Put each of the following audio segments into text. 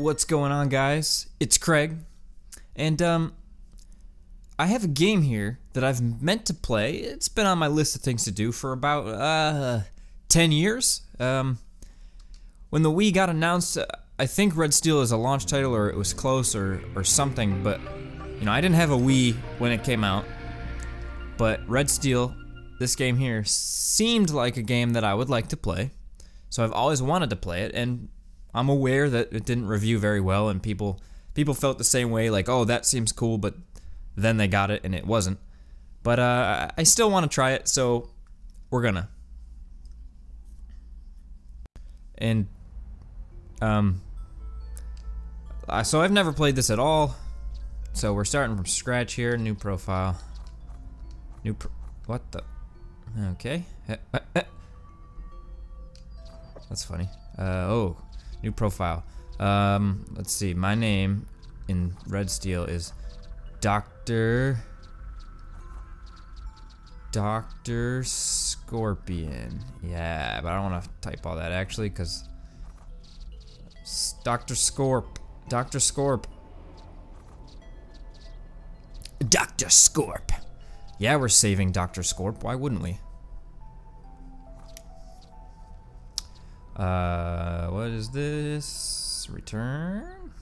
What's going on, guys? It's Craig, and I have a game here that I've meant to play. It's been on my list of things to do for about 10 years. When the Wii got announced, I think Red Steel is a launch title, or it was close, or something, but you know, I didn't have a Wii when it came out, but Red Steel, this game here, seemed like a game that I would like to play, so I've always wanted to play it, and I'm aware that it didn't review very well, and people felt the same way, like, oh, that seems cool, but then they got it and it wasn't. But I still want to try it, so we're gonna. And so I've never played this at all, so we're starting from scratch here. New profile. What the? Okay. That's funny. Oh. New profile. Let's see. My name in Red Steel is Dr. Scorpion. Yeah, but I don't want to type all that actually, because Dr. Scorp. Yeah, we're saving Dr. Scorp. Why wouldn't we? What is this? Return?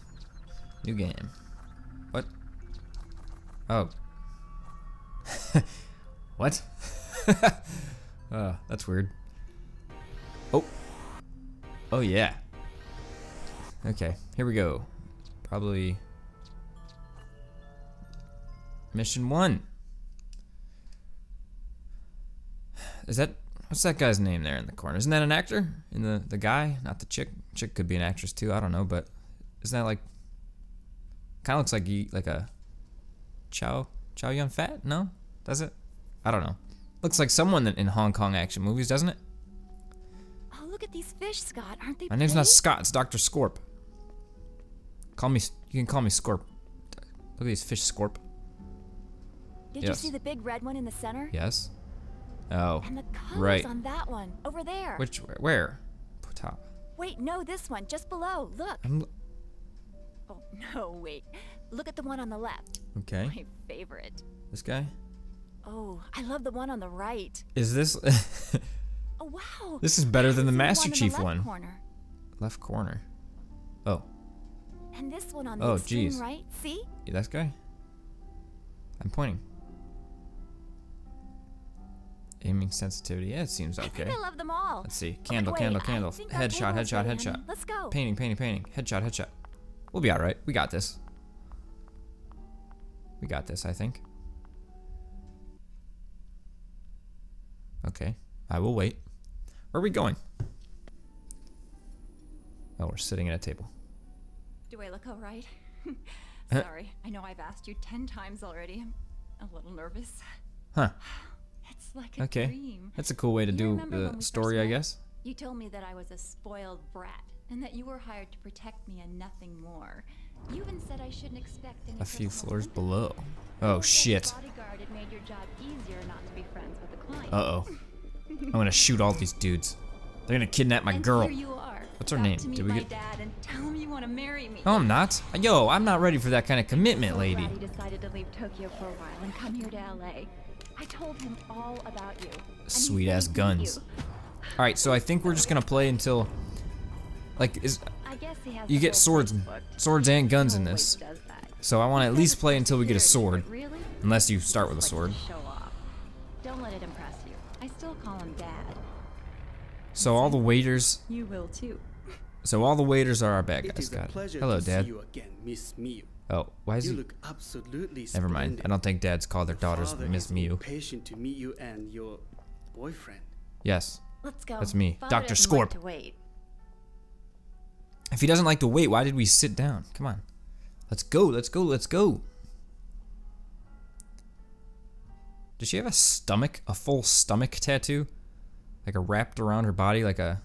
New game. What? Oh. What? That's weird. Oh. Oh yeah. Okay, here we go. Probably... Mission 1. Is that... What's that guy's name there in the corner? Isn't that an actor? In the guy? Not the chick. Chick could be an actress too, I don't know, but isn't that like... Kinda looks like a Chow Yun Fat? No? Does it? I don't know. Looks like someone in Hong Kong action movies, doesn't it? Oh, look at these fish, Scott. Aren't they My name's big? Not Scott, it's Dr. Scorp. You can call me Scorp. Look at these fish, Scorp. Did you see the big red one in the center? Yes. Oh, and the colors right on that one over there. Which where? Top. Wait, no, this one just below. Look. Oh no, wait. Look at the one on the left. Okay. My favorite. This guy. Oh, I love the one on the right. Is this? Oh wow. This is better than the Master Chief one. Left corner. Oh. And this one on the screen, right? See? Yeah, that guy. I'm pointing. Aiming sensitivity, yeah, it seems okay. I think I love them all. Let's see, candle. Headshot. Let's go. Painting. Headshot. We'll be all right. We got this. I think. Okay, I will wait. Where are we going? Oh, we're sitting at a table. Do I look all right? Sorry, I know I've asked you 10 times already. I'm a little nervous. Huh. It's like a dream. That's a cool way to do the story, I guess. You told me that I was a spoiled brat, and that you were hired to protect me and nothing more. You even said I shouldn't expect anything. A few floors below. Oh shit. Uh-oh. I'm gonna shoot all these dudes. They're gonna kidnap my girl. What's her name? Did we get? No, I'm not. Yo, I'm not ready for that kind of commitment, lady. He decided to leave Tokyo for a while and come here to LA. I told him all about you. Sweet ass guns. Alright, so I think we're just gonna play until like you get swords and guns in this. So I wanna at least play until we get a sword. Unless you start with a sword. Don't let it impress you. I still call him Dad. So all the waiters You will too. So all the waiters are our bad guys, got it. Hello, Dad. Oh, why is he? Never mind. I don't think dads call their daughters Miss Mew. To meet you and your boyfriend. Yes. Let's go. That's me, Dr. Scorp. If he doesn't like to wait, why did we sit down? Come on. Let's go. Does she have a stomach? A full stomach tattoo? Like a wrapped around her body like a...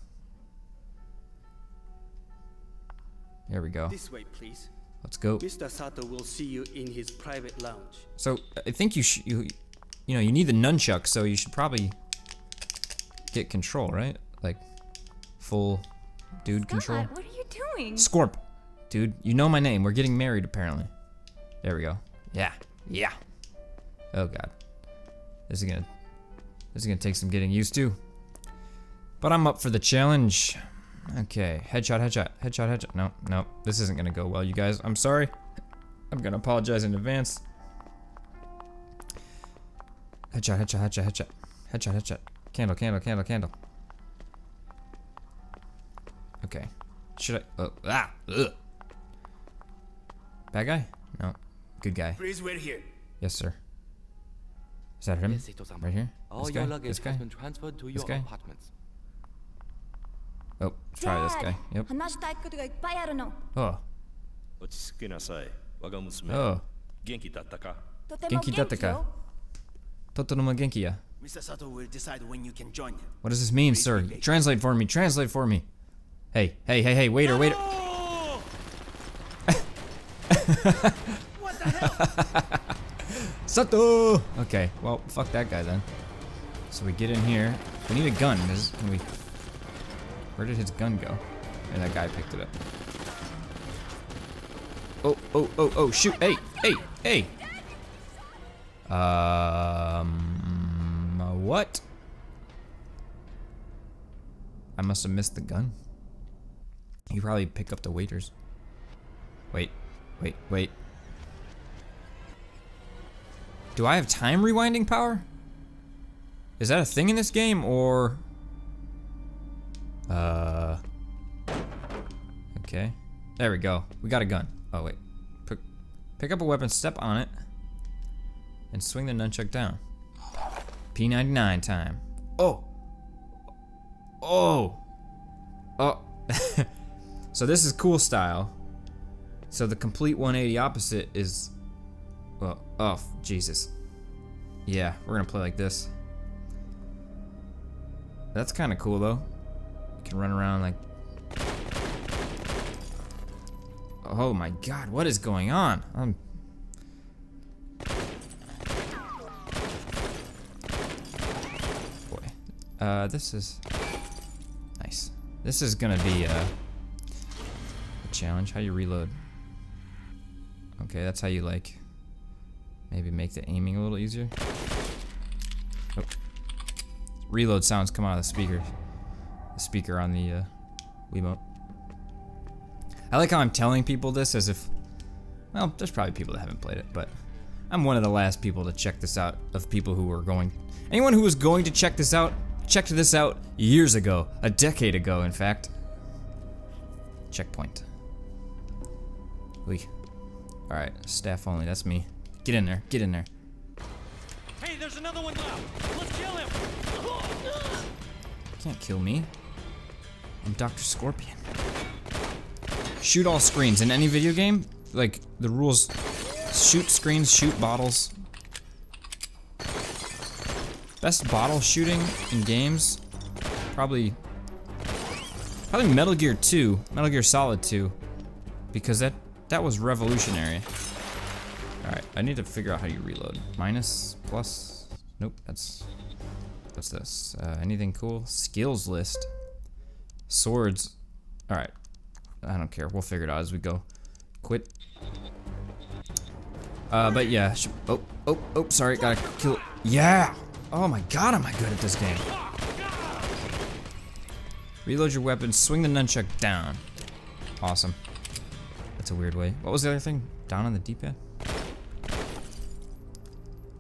There we go. This way, please. Let's go. Mr. Sato will see you in his private lounge. So I think you know, you need the nunchuck, so you should probably get control, right? Like full dude Scott, control. What are you doing? Scorp. Dude, you know my name. We're getting married, apparently. There we go. Yeah. Yeah. Oh, God. This is gonna take some getting used to. But I'm up for the challenge. Okay. Headshot, headshot, headshot, headshot. No, no. This isn't gonna go well, you guys. I'm sorry. I'm gonna apologize in advance. Headshot, headshot, headshot, headshot. Headshot, headshot. Candle, candle, candle, candle. Okay. Should I? Oh, ah! Ugh. Bad guy? No. Good guy. Please wait here. Yes, sir. Is that him? Right here? This guy? This guy? This guy? Oh, it's probably this guy. Yep. Oh. Oh. Genki dattaka. Totonomo genki ya. Mr. Sato will decide when you can join him. What does this mean, sir? Translate for me. Translate for me. Hey, hey, hey, hey, waiter, waiter. No! What the hell? Sato! Okay, well, fuck that guy then. So we get in here. We need a gun. Can we... Where did his gun go? And that guy picked it up. Oh, oh, oh, oh, shoot. Hey, hey, hey. What? I must have missed the gun. You probably pick up the waiters. Wait, wait, wait. Do I have time rewinding power? Is that a thing in this game, or? Okay. There we go. We got a gun. Oh wait. Pick up a weapon, step on it, and swing the nunchuck down. P99 time. Oh. Oh. Oh. So this is cool style. So the complete 180 opposite is, well, oh, Jesus. Yeah, we're gonna play like this. That's kind of cool though. You can run around like, oh my God, what is going on? I'm. Boy, this is nice. This is gonna be a challenge. How you reload? Okay, that's how you like maybe make the aiming a little easier. Oh. Reload sounds come out of the speaker. The speaker on the Wiimote. I like how I'm telling people this as if, well, there's probably people that haven't played it, but I'm one of the last people to check this out of people who were going. Anyone who was going to check this out checked this out years ago, a decade ago, in fact. Checkpoint. All right, staff only. That's me. Get in there. Get in there. Hey, there's another one left. Let's kill him. Can't kill me. I'm Dr. Scorpion. Shoot all screens in any video game. Like the rules: shoot screens, shoot bottles. Best bottle shooting in games, probably Metal Gear 2, Metal Gear Solid 2, because that was revolutionary. All right, I need to figure out how you reload. Minus, plus, nope. That's what's this? Anything cool? Skills list, swords. All right, I don't care. We'll figure it out as we go. Quit. But yeah. Oh, oh, oh. Sorry, gotta kill. Yeah. Oh my God, am I good at this game. Reload your weapon, swing the nunchuck down. Awesome. That's a weird way. What was the other thing? Down on the D-pad?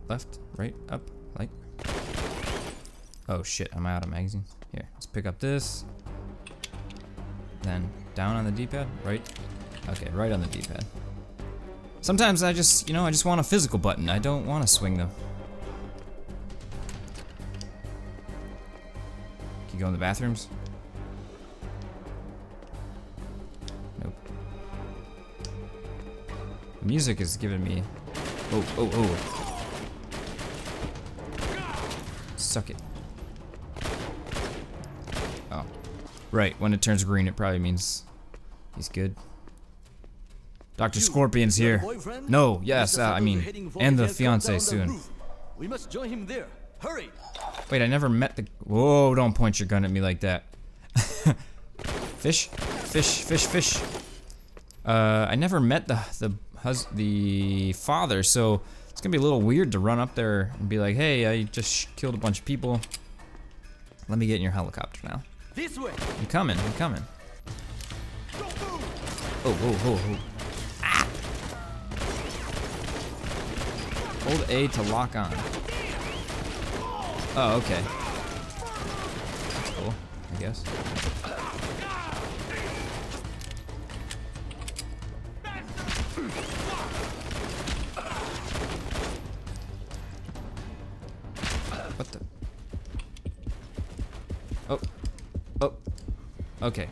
Left, right, up, right. Oh shit, am I out of magazine? Here, let's pick up this. Then down on the D-pad, right. Okay, right on the D-pad. Sometimes I just, you know, I just want a physical button. I don't want to swing them. You go in the bathrooms? Nope. The music is giving me. Oh, oh, oh. Suck it. Oh. Right, when it turns green, it probably means he's good. Dr. Scorpion's here. No, yes, I mean, and the fiance soon. We must join him there. Hurry! Wait, I never met the. Whoa, don't point your gun at me like that. Fish, fish, fish, fish. I never met the father, so it's gonna be a little weird to run up there and be like, hey, I just killed a bunch of people. Let me get in your helicopter now. This way. I'm coming, I'm coming. Oh, oh, oh, oh. Ah! Hold A to lock on. Oh, okay. That's cool, I guess. What the? Oh. Oh. Okay.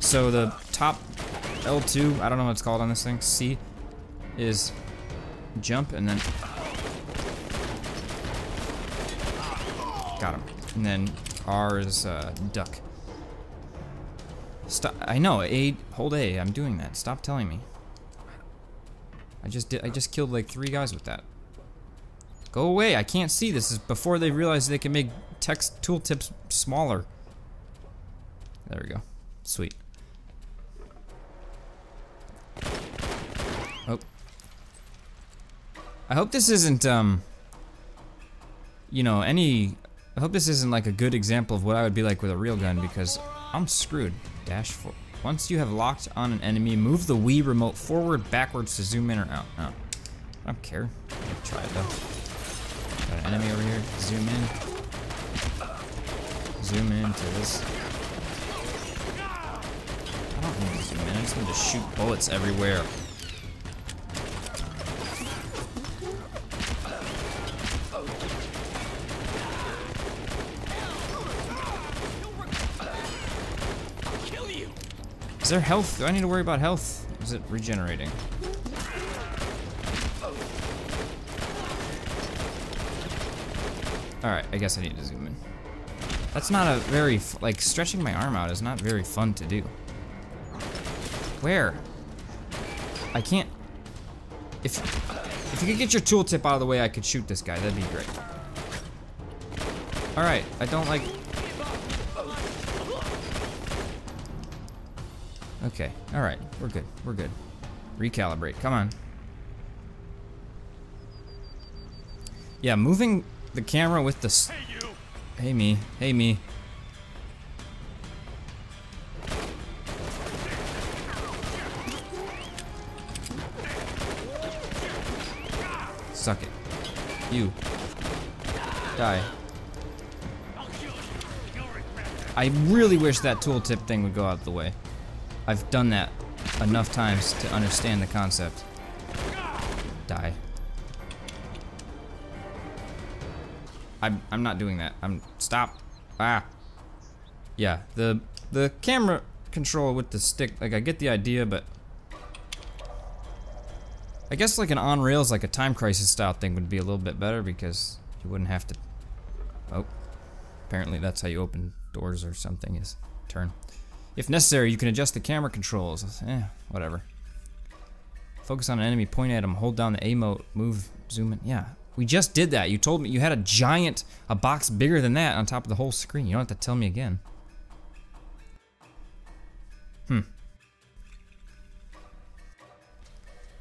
So the top L2, I don't know what it's called on this thing, C, is jump and then... Got him. And then R is duck. Stop. I know, A, hold A, I'm doing that. Stop telling me. I just killed like 3 guys with that. Go away, I can't see. This is before they realize they can make text tooltips smaller. There we go. Sweet. Oh. I hope this isn't, you know, I hope this isn't like a good example of what I would be like with a real gun, because I'm screwed. Dash 4. Once you have locked on an enemy, move the Wii remote forward, backwards to zoom in or out. Oh. I don't care. I'll try it though. Got an enemy over here. Zoom in. Zoom in to this. I don't need to zoom in. I just need to shoot bullets everywhere. Is there health? Do I need to worry about health? Is it regenerating? Alright, I guess I need to zoom in. That's not a very, like, stretching my arm out is not very fun to do. Where? I can't. If you could get your tooltip out of the way, I could shoot this guy. That'd be great. Alright, I don't like. Okay, alright, we're good, we're good. Recalibrate, come on. Yeah, moving the camera with the Hey me, hey me. Suck it. You. Die. I really wish that tooltip thing would go out of the way. I've done that enough times to understand the concept. Die. I'm not doing that. Stop. Ah. Yeah, the camera control with the stick, like I get the idea, but I guess like an on rails, like a Time Crisis style thing would be a little bit better because you wouldn't have to. Oh, apparently that's how you open doors or something is turn. If necessary, you can adjust the camera controls. Whatever. Focus on an enemy, point at him, hold down the A-mote, move, zoom in. Yeah, we just did that. You told me you had a giant, a box bigger than that on top of the whole screen. You don't have to tell me again. Hmm.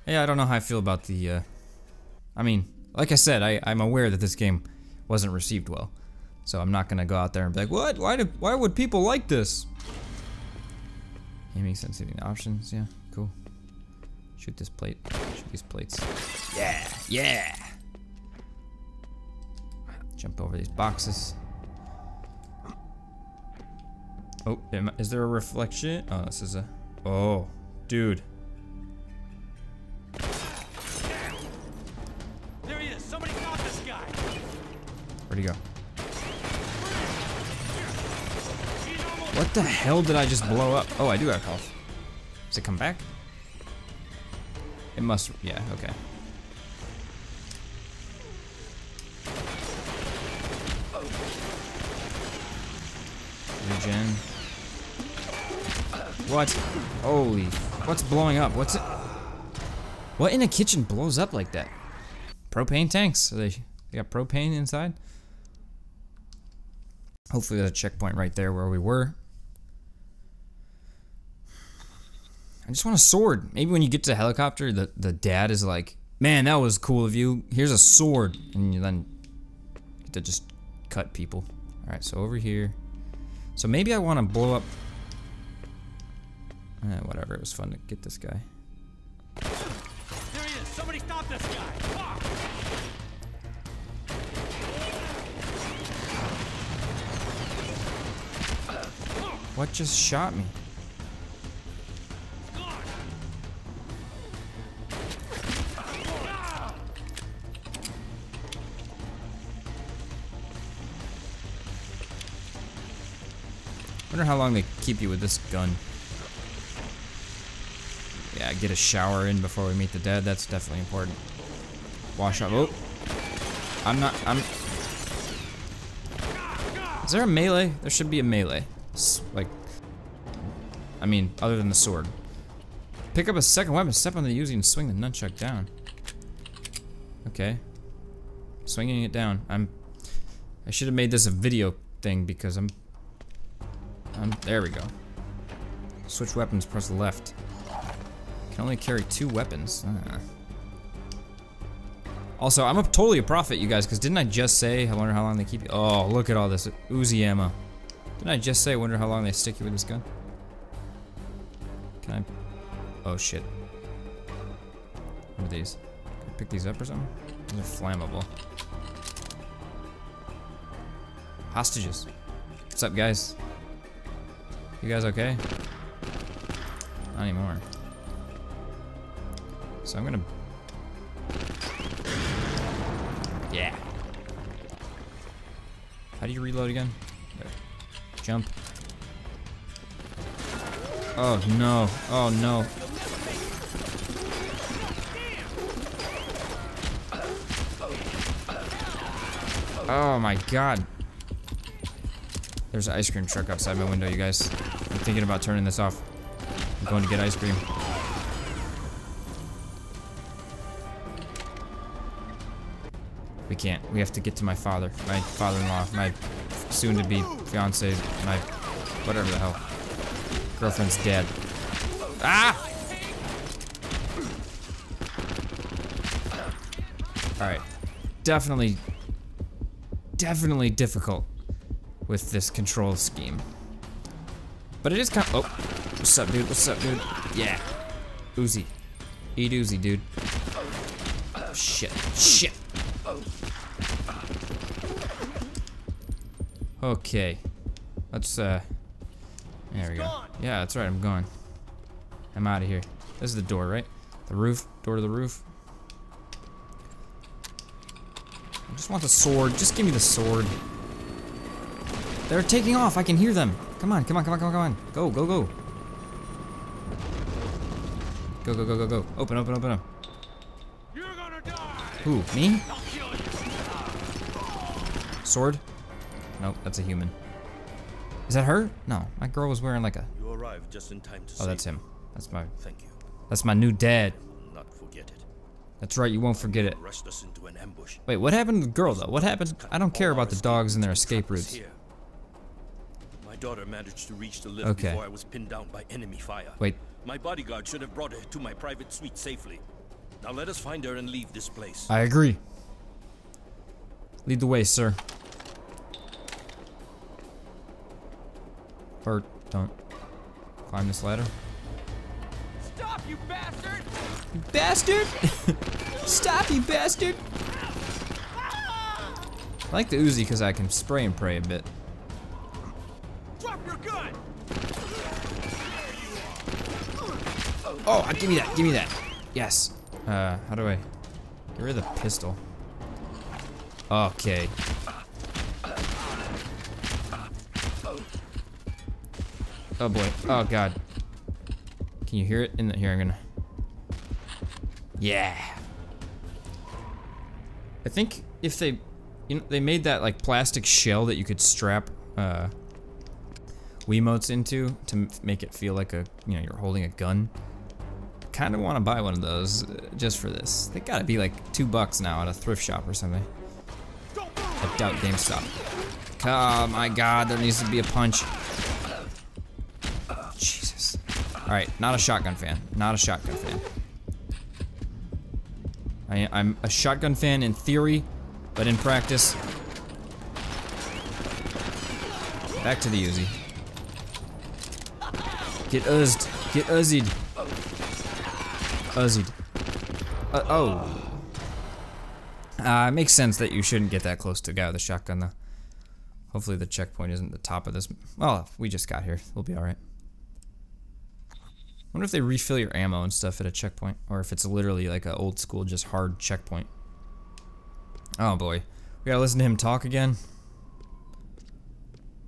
Yeah, I don't know how I feel about the, I mean, like I said, I'm aware that this game wasn't received well. So I'm not gonna go out there and be like, what? Why would people like this? Aiming sensitivity options, yeah, cool. Shoot this plate, shoot these plates. Yeah, yeah! Jump over these boxes. Oh, is there a reflection? Oh, this is a, oh, dude. There he is, somebody got this guy! Where'd he go? What the hell did I just blow up? Oh, I do have health. Does it come back? It must, yeah, okay. Regen. What? Holy, what's blowing up? What's it? What in a kitchen blows up like that? Propane tanks, they got propane inside? Hopefully there's a checkpoint right there where we were. I just want a sword. Maybe when you get to the helicopter, the dad is like, man, that was cool of you. Here's a sword. And you then get to just cut people. All right, so over here. So maybe I want to blow up. Whatever, it was fun to get this guy. There he is. Somebody stop this guy. Ah! What just shot me? I wonder how long they keep you with this gun. Yeah, get a shower in before we meet the dead. That's definitely important. Wash up. Oh, I'm. Is there a melee? There should be a melee. Like, I mean, other than the sword. Pick up a second weapon, step on the Uzi, and swing the nunchuck down. Okay. Swinging it down. I should have made this a video thing because there we go. Switch weapons, press left. Can only carry 2 weapons. Also, I'm totally a prophet, you guys, because didn't I just say, I wonder how long they keep you? Oh, look at all this Uzi ammo. Didn't I just say, I wonder how long they stick you with this gun? Can I? Oh, shit. What are these? Can I pick these up or something? These are flammable. Hostages. What's up, guys? You guys okay? Not anymore. So I'm gonna... Yeah. How do you reload again? There. Jump. Oh no, oh no. Oh my god. There's an ice cream truck outside my window, you guys. I'm thinking about turning this off. I'm going to get ice cream. We can't. We have to get to my father, my father-in-law, my soon-to-be fiance, my whatever the hell. Girlfriend's dad. Ah! Alright. Definitely difficult with this control scheme. But it is kind of, oh, what's up, dude? What's up, dude? Yeah. Uzi. Eat Uzi, dude. Oh, shit. Shit. Okay. Let's, there we go. Yeah, that's right, I'm gone. I'm out of here. This is the door, right? The roof, door to the roof. I just want the sword. Just give me the sword. They're taking off, I can hear them. Come on, come on, come on, come on, come on. Go, go, go. Go, go, go, go, go. Open, open, open up. You're gonna die. Who, me? Sword? Nope, that's a human. Is that her? No, my girl was wearing like a... You arrived just in time to save. Oh, that's him. That's my... Thank you. That's my new dad. I will not forget it. That's right, you won't forget it. Rushed us into an ambush. Wait, what happened to the girl though? What happened? I don't care about the dogs and their escape routes. Here. My daughter managed to reach the lift before I was pinned down by enemy fire. Wait. My bodyguard should have brought her to my private suite safely. Now let us find her and leave this place. I agree. Lead the way, sir. Or don't. Climb this ladder. Stop, you bastard! You bastard! Stop, you bastard! I like the Uzi because I can spray and pray a bit. Oh, give me that, give me that. Yes. How do I get rid of the pistol? Okay. Oh boy, oh god. Can you hear it? In the, here, I'm gonna... Yeah. I think if they, you know, they made that like plastic shell that you could strap, Wiimotes into to make it feel like a, you know, you're holding a gun. Kind of want to buy one of those just for this. They gotta be like $2 now at a thrift shop or something. I doubt GameStop. Oh my god, there needs to be a punch. Jesus. Alright, not a shotgun fan. Not a shotgun fan. I'm a shotgun fan in theory, but in practice. Back to the Uzi. Get uzzed. Get uzzied. Uzzied. Oh. It makes sense that you shouldn't get that close to the guy with a shotgun, though. Hopefully the checkpoint isn't the top of this. Well, we just got here. We'll be alright. Wonder if they refill your ammo and stuff at a checkpoint, or if it's literally like an old school, just hard checkpoint. Oh boy. We gotta listen to him talk again.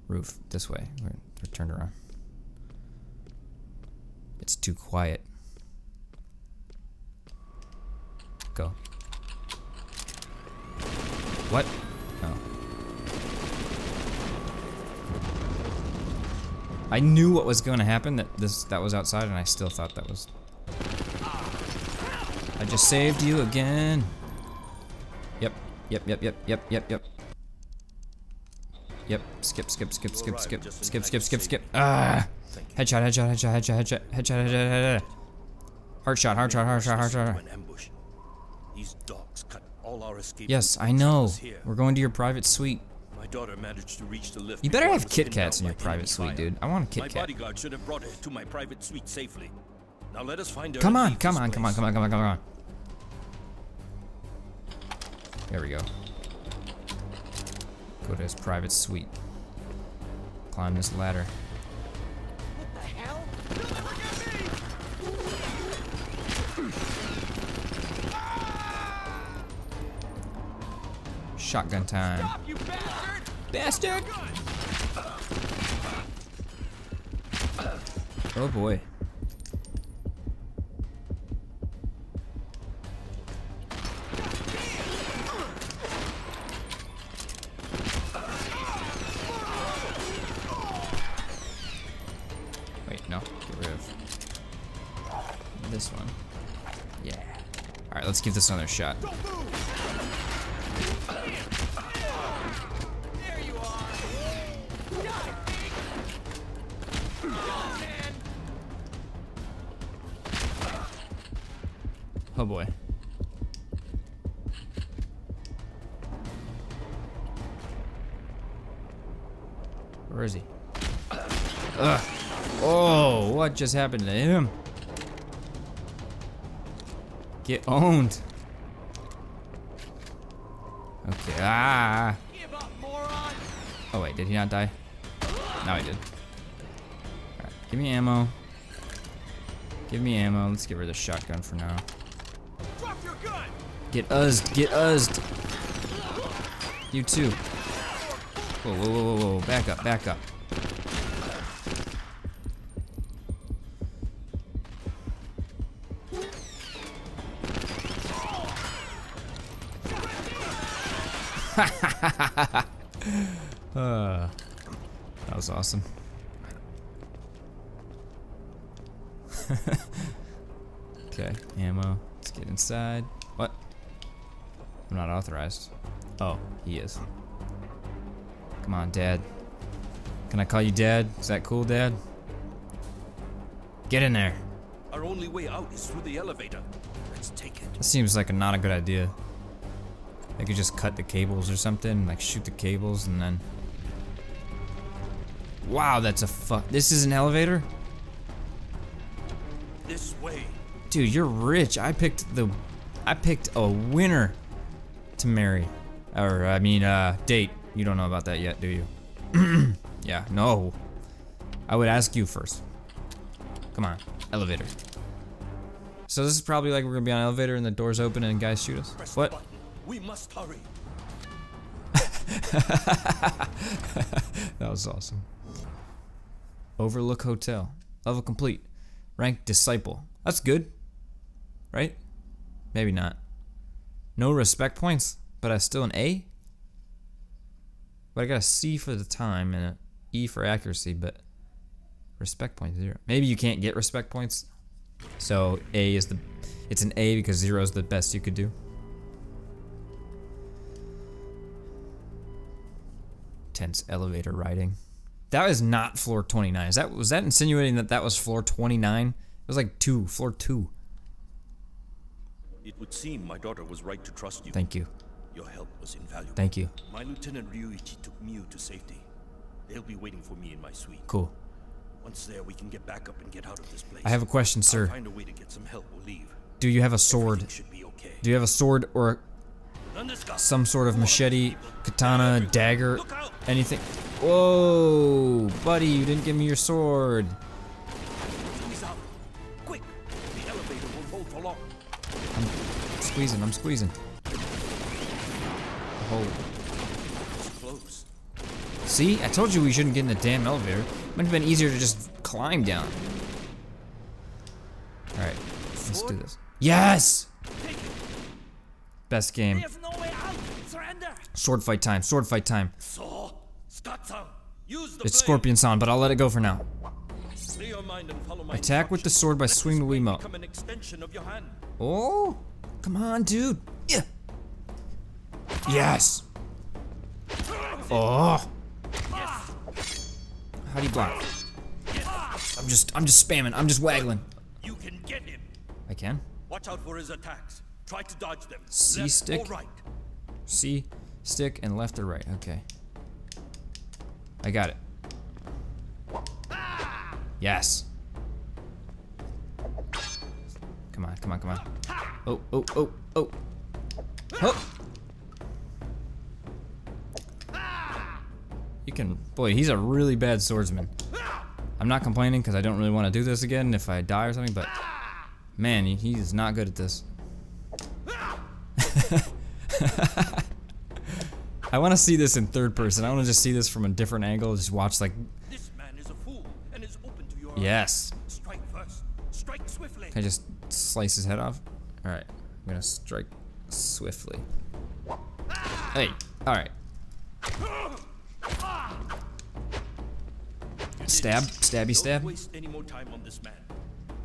Roof, this way. We're turned around. It's too quiet. Go. What? Oh. I knew what was going to happen, that was outside, and I still thought that was... I just saved you again. Yep. Yep, skip. Ah! Headshot. Heart shot. These dogs cut all our escape. Yes, I know. We're going to your private suite. My daughter managed to reach the lift. You better have Kit Kats in your private suite, dude. I want a Kit Kat. My bodyguard should have brought her to my private suite safely. Now let us find her. Come on. There we go. Go to his private suite. Climb this ladder. What the hell? Shotgun time. Stop, you bastard! Oh boy. Wait, no. Get rid of this one. Yeah. Alright, let's give this another shot. Oh boy. Where is he? Ugh. Oh, what just happened to him? Get owned. Okay, ah. Oh wait, did he not die? No, he did. Alright, give me ammo. Give me ammo. Let's get rid of the shotgun for now. Get uzzed, get uzzed. You too. Whoa. Back up. That was awesome. Okay, ammo. Let's get inside. What? I'm not authorized. Oh, he is. Come on, Dad. Can I call you Dad? Is that cool, Dad? Get in there. Our only way out is through the elevator. Let's take it. That seems like not a good idea. They could just cut the cables or something, like shoot the cables and then... Wow, that's a fuck. This is an elevator? This way. Dude, you're rich. I picked a winner to marry, or I mean date. You don't know about that yet, do you? Yeah, no. I would ask you first. Come on, elevator. So this is probably like we're gonna be on an elevator and the doors open and guys shoot us. Press what? We must hurry. That was awesome. Overlook Hotel. Level complete. Rank disciple. That's good, right? Maybe not. No respect points, but I still an A? But I got a C for the time and an E for accuracy, but respect points 0. Maybe you can't get respect points. So A is the, it's an A because 0 is the best you could do. Tense elevator riding. That is not floor 29. Is that, was that insinuating that that was floor 29? It was like floor two. It would seem my daughter was right to trust you. Thank you. Your help was invaluable. Thank you. My lieutenant Ryuichi took Mew to safety. They'll be waiting for me in my suite. Cool. Once there, we can get back up and get out of this place. I have a question, sir. I'll find a way to get some help. We'll leave. Do you have a sword? Everything should be okay. Do you have a sword or some sort of machete, katana, dagger, anything? Whoa, buddy, you didn't give me your sword. Quick, the elevator won't hold for long. I'm squeezing, Hold. Close. See, I told you we shouldn't get in the damn elevator. Might have been easier to just climb down. All right, let's do this. Yes! Best game. Sword fight time, sword fight time. It's Scorpion Sound, but I'll let it go for now. Attack with the sword by swinging the Wii Remote. Oh, come on, dude. Yeah. Yes. Oh. How do you block? I'm just spamming. I'm just waggling. You can get him. I can. Watch out for his attacks. Try to dodge them. C stick. C stick and left or right. Okay. I got it. Yes. Come on, come on, come on. Oh, oh, oh, oh. Oh. You can, boy, he's a really bad swordsman. I'm not complaining because I don't really want to do this again if I die or something, but man, he's not good at this. I want to see this in third person. I want to just see this from a different angle. Just watch like. This man is a fool and is open to your yes. Strike first. Strike swiftly. Can I just slice his head off? All right, I'm gonna strike swiftly. Hey, all right. Stab, stabby stab. Don't waste any more time on this man.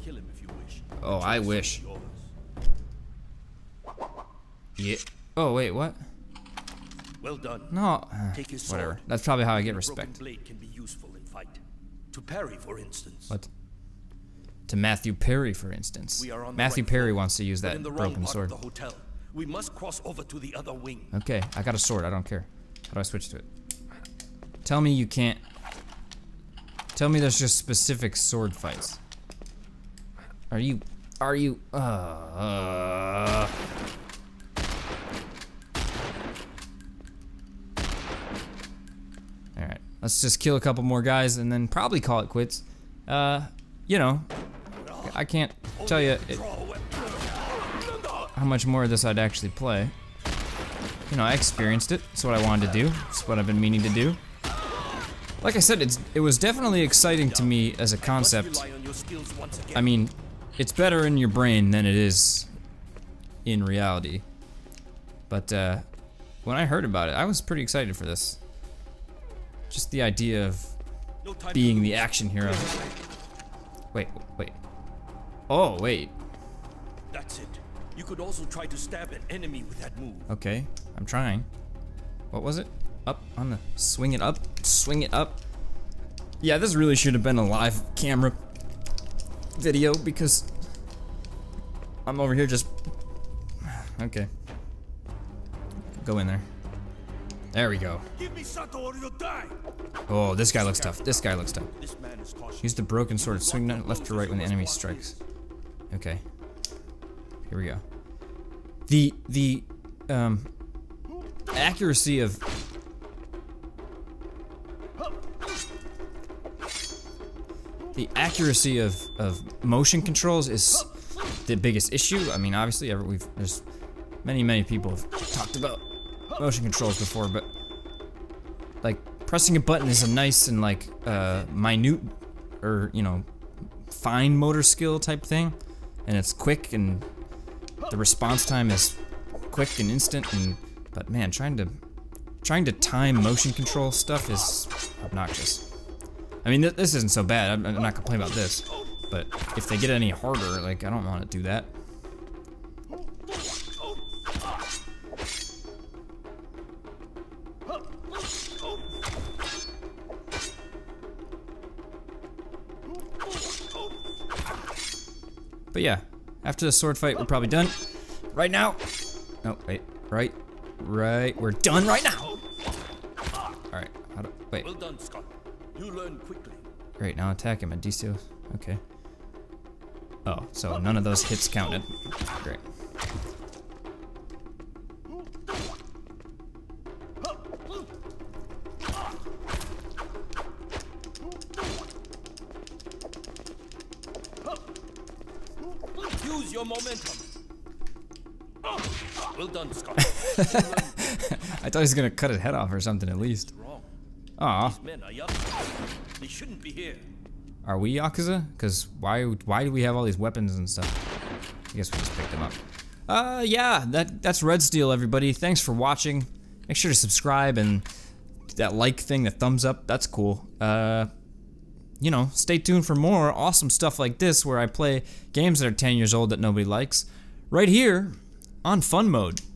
Kill him if you wish. Oh, I wish. Yeah. Oh wait, what? Well done. No. Take his whatever. Sword. That's probably how I get respect. Blade can be useful in fight. To Perry, for instance. What? To Matthew Perry, for instance. Matthew Perry wants to use that broken sword. The hotel. We must cross over to the other wing. Okay, I got a sword. I don't care. How do I switch to it? Tell me you can't. Tell me there's just specific sword fights. Are you? All right, let's just kill a couple more guys and then probably call it quits. You know, I can't tell you how much more of this I'd actually play. You know, I experienced it. It's what I wanted to do. It's what I've been meaning to do. Like I said, it was definitely exciting to me as a concept. I mean, it's better in your brain than it is in reality. But when I heard about it, I was pretty excited for this. Just the idea of being the action hero. Wait, wait. Oh, wait. That's it. You could also try to stab an enemy with that move. Okay, I'm trying. What was it? Up on the swing it up, swing it up. Yeah, this really should have been a live camera video because I'm over here just okay. Go in there. There we go. Give me Sato or you'll die. Oh, this guy looks tough. This guy looks tough. Use the broken sword, swing left to right when the enemy strikes. Okay. Here we go. The accuracy of the accuracy of motion controls is the biggest issue. I mean, obviously, there's many people have talked about motion controls before, but like pressing a button is a nice and like minute or you know fine motor skill type thing, and it's quick and the response time is quick and instant. And but man, trying to time motion control stuff is obnoxious. I mean, this isn't so bad. I'm not complaining about this, but if they get any harder, like I don't want to do that. But yeah, after the sword fight, we're probably done. Right now. No, wait, right. We're done right now. All right, how do, wait. Well done, Scott. You learn quickly. Great, now attack him at D2. Okay. Oh, so none of those hits counted. Great. Use your momentum. Well done, Scott. I thought he was gonna cut his head off or something at least. Aw. They shouldn't be here. Are we Yakuza? Because why do we have all these weapons and stuff? I guess we just picked them up. Yeah, that's Red Steel, everybody. Thanks for watching. Make sure to subscribe and that like thing, the thumbs up, that's cool. You know, stay tuned for more awesome stuff like this where I play games that are 10 years old that nobody likes, right here on Fun Mode.